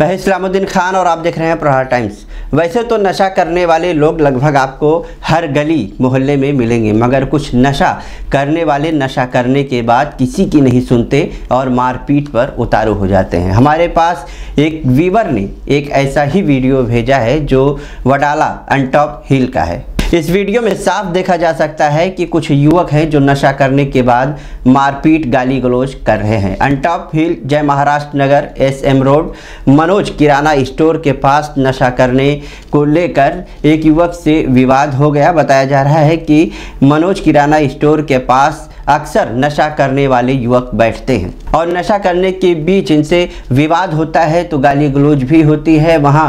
मैं इस्लामुद्दीन खान और आप देख रहे हैं प्रहार टाइम्स। वैसे तो नशा करने वाले लोग लगभग आपको हर गली मोहल्ले में मिलेंगे, मगर कुछ नशा करने वाले नशा करने के बाद किसी की नहीं सुनते और मारपीट पर उतारू हो जाते हैं। हमारे पास एक व्यूअर ने एक ऐसा ही वीडियो भेजा है जो वडाला अंटोप हिल का है। इस वीडियो में साफ देखा जा सकता है कि कुछ युवक हैं जो नशा करने के बाद मारपीट गाली गलौज कर रहे हैं। Antop Hill Jai Maharashtra Nagar SM road Manoj Kirana store के पास नशा करने को लेकर एक युवक से विवाद हो गया। बताया जा रहा है कि मनोज किराना स्टोर के पास अक्सर नशा करने वाले युवक बैठते हैं और नशा करने के बीच इनसे विवाद होता है तो गाली गलौज भी होती है। वहाँ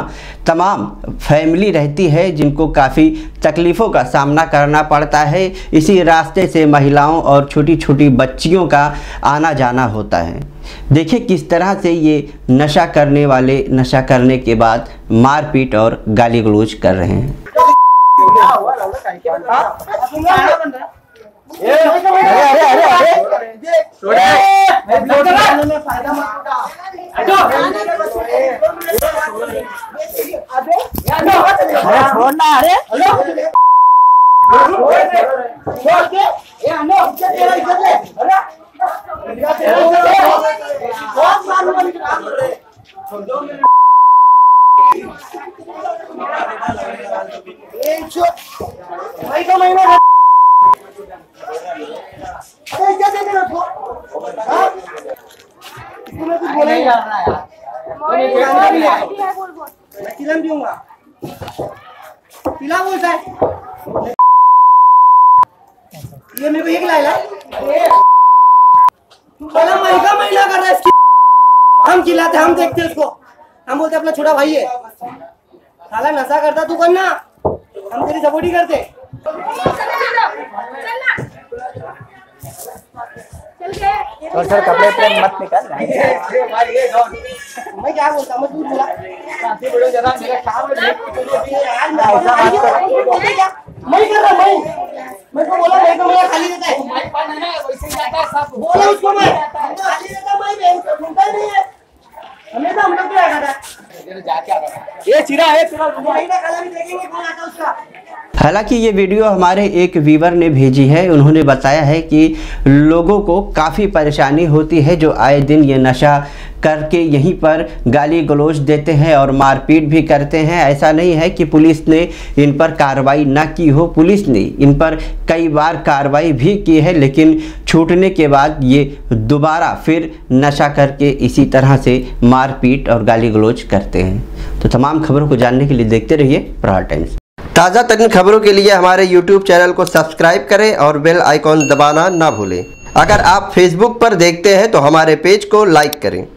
तमाम फैमिली रहती है जिनको काफ़ी तकलीफ़ों का सामना करना पड़ता है। इसी रास्ते से महिलाओं और छोटी छोटी बच्चियों का आना जाना होता है। देखिए किस तरह से ये नशा करने वाले नशा करने के बाद मारपीट और गाली गलौज कर रहे हैं। छोड़ना ये मेरे को एक लाइला महिला कर रहा है। हम खिलाते, हम देखते उसको, हम बोलते अपना छोटा भाई है, साला नशा करता तू करना, हम तेरी सपोर्ट ही करते। और सर कपड़े प्लेन मत निकाल, मैं क्या बोलता हूँ, तू बोला बड़ो जरा मेरा काम है, मैं कर रहा हूँ, मैं को बोला मैं को मेरा खाली देता है, मैं पान है ना वैसे जाता है सब, बोला उसको मैं खाली देता, मैं घूमता नहीं है, हमेशा हम लोग क्या करता है जाके आ रहा है, ये चिरा है चिरा भाई ना खाली देखेंगे कौन आता उसका। हालांकि ये वीडियो हमारे एक व्यूअर ने भेजी है। उन्होंने बताया है कि लोगों को काफ़ी परेशानी होती है जो आए दिन ये नशा करके यहीं पर गाली गलौज देते हैं और मारपीट भी करते हैं। ऐसा नहीं है कि पुलिस ने इन पर कार्रवाई ना की हो, पुलिस ने इन पर कई बार कार्रवाई भी की है, लेकिन छूटने के बाद ये दोबारा फिर नशा करके इसी तरह से मारपीट और गाली गलौज करते हैं। तो तमाम खबरों को जानने के लिए देखते रहिए प्रहार टाइम्स। ताज़ा तरीन खबरों के लिए हमारे YouTube चैनल को सब्सक्राइब करें और बेल आइकॉन दबाना ना भूलें। अगर आप Facebook पर देखते हैं तो हमारे पेज को लाइक करें।